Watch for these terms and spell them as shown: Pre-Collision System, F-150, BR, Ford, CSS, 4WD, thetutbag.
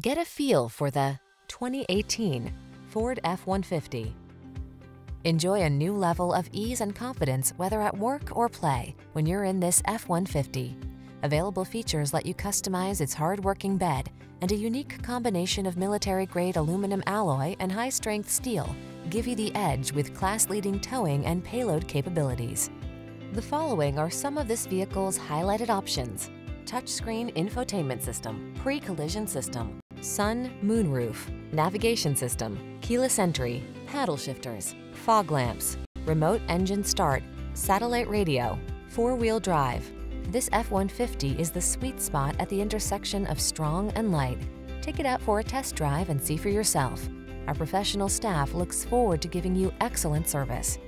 Get a feel for the 2018 Ford F-150. Enjoy a new level of ease and confidence, whether at work or play, when you're in this F-150. Available features let you customize its hard-working bed, and a unique combination of military-grade aluminum alloy and high-strength steel give you the edge with class-leading towing and payload capabilities. The following are some of this vehicle's highlighted options: touchscreen infotainment system, pre-collision system, sun, moonroof, navigation system, keyless entry, paddle shifters, fog lamps, remote engine start, satellite radio, four-wheel drive. This F-150 is the sweet spot at the intersection of strong and light. Take it out for a test drive and see for yourself. Our professional staff looks forward to giving you excellent service.